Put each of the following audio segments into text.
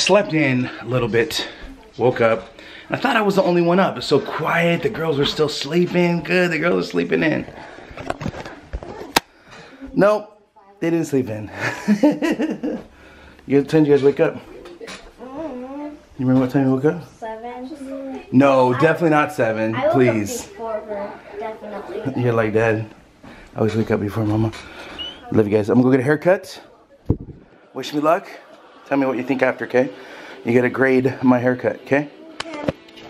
slept in a little bit, woke up. I thought I was the only one up. It's so quiet. The girls were still sleeping. Good, the girls were sleeping in. Nope, they didn't sleep in. What time did you guys wake up? You remember what time you woke up? 7. No, definitely not 7. Please. I woke up before her, definitely. You're like Dad. I always wake up before Mama. Love you guys. I'm gonna go get a haircut. Wish me luck. Tell me what you think after, okay? You gotta grade my haircut, okay?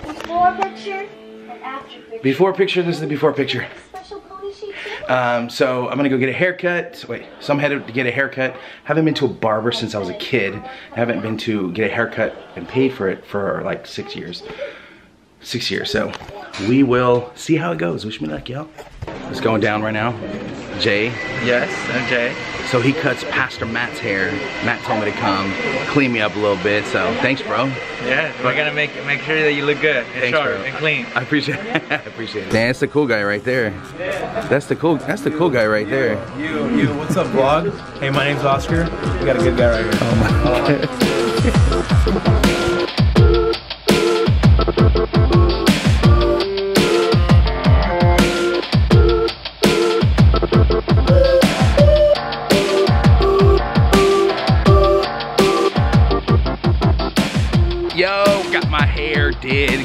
Before picture and after picture. Before picture, this is the before picture. Special pony shape too? So I'm gonna go get a haircut. Wait, so I'm headed to get a haircut. Haven't been to a barber since I was a kid. Haven't been to get a haircut and pay for it for like 6 years. 6 years, so we will see how it goes. Wish me luck, y'all. It's going down right now. Jay. Yes, I'm Jay. So he cuts Pastor Matt's hair. Matt told me to come clean me up a little bit, so thanks, bro. Yeah, we're gonna make sure that you look good and thanks, sharp bro. And clean. I appreciate it. I appreciate it. Man, that's the cool guy right there. That's the cool guy right there. You what's up, vlog? Hey, my name's Oscar. We got a good guy right here. Oh my God.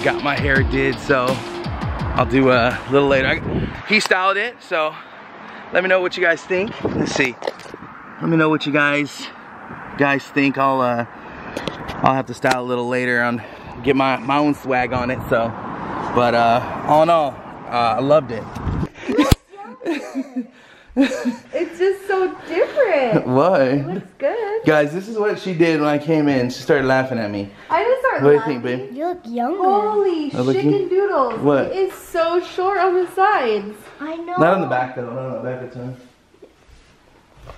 Got my hair did, so I'll do a little later. He styled it, so let me know what you guys think. Let's see. Let me know what you guys think. I'll have to style a little later on, get my own swag on it. So, but all in all, I loved it. It's just so different. Why? It looks good. Guys, this is what she did when I came in. She started laughing at me. I didn't start laughing. What do you think, babe? You look younger. Holy chicken doodles. What? It is so short on the sides. I know. Not on the back, though. Not on the back of the time.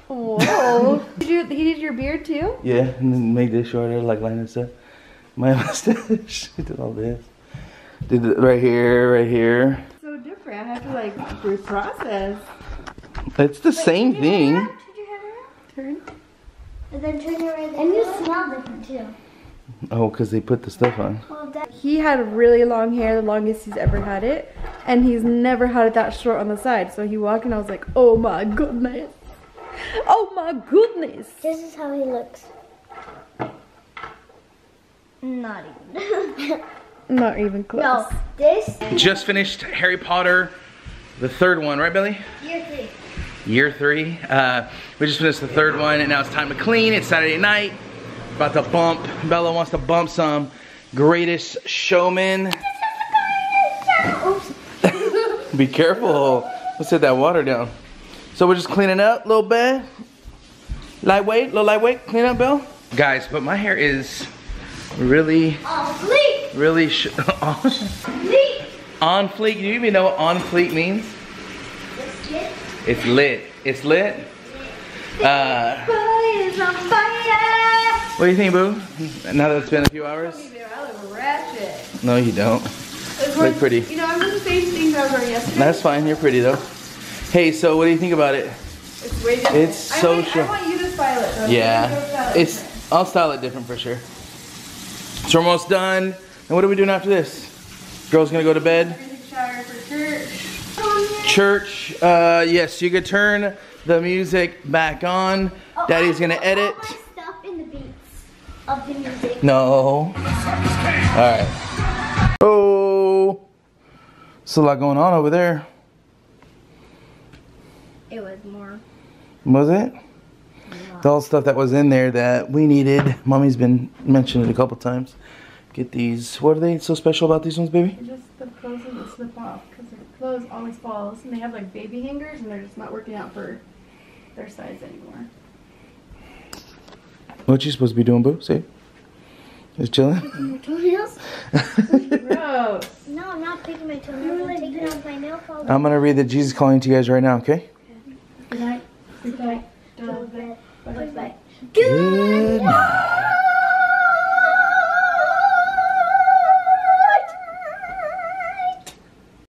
Whoa. He did your beard, too? Yeah, and then make this shorter, like Linus said. My mustache. She did all this. Did it right here, right here. It's so different. I have to, like, reprocess. It's the same thing. Turn your head around. Turn. And then turn your head around. And you smell different too. Oh, because they put the stuff on. He had really long hair, the longest he's ever had it. And he's never had it that short on the side. So he walked and I was like, oh my goodness. Oh my goodness. This is how he looks. Not even. Not even close. No, this. Just finished Harry Potter, the third one, right Billy? Year 3. Year 3. We just finished the third one and now it's time to clean. It's Saturday night. About to bump. Bella wants to bump some Greatest Showman. Be careful. Let's hit that water down. So we're just cleaning up a little bit. Lightweight, little lightweight. Clean up, Bill. Guys, but my hair is really, really on fleek. Do you even know what on fleek means? It's lit. It's lit. It's on fire. What do you think, boo? Now that it's been a few hours? I look ratchet. No, you don't. Look pretty. You know, I'm doing the same things I was wearing yesterday. That's fine. You're pretty, though. Hey, so what do you think about it? It's way different. It's so short. I want you to style it, though. Yeah. I'll style it different for sure. So we're almost done. And what are we doing after this? Girl's going to go to bed. Shower for church. Church, yes, you could turn the music back on. Oh, Daddy's gonna edit. All my stuff in the beats of the music. No. Alright. Oh. There's a lot going on over there. It was more. Was it? Yeah. The old stuff that was in there that we needed. Mommy's been mentioning it a couple times. Get these. What are they so special about these ones, baby? Just the clothes that slip off. Clothes always falls, and they have like baby hangers, and they're just not working out for their size anymore. What you supposed to be doing, boo? See? Just chilling? Picking your toenails? Gross. No, I'm not picking my toenails. I'm taking off my nail polish. I'm going to read the Jesus Calling to you guys right now, okay? Good night. Good night. Good night. Good night. Good night.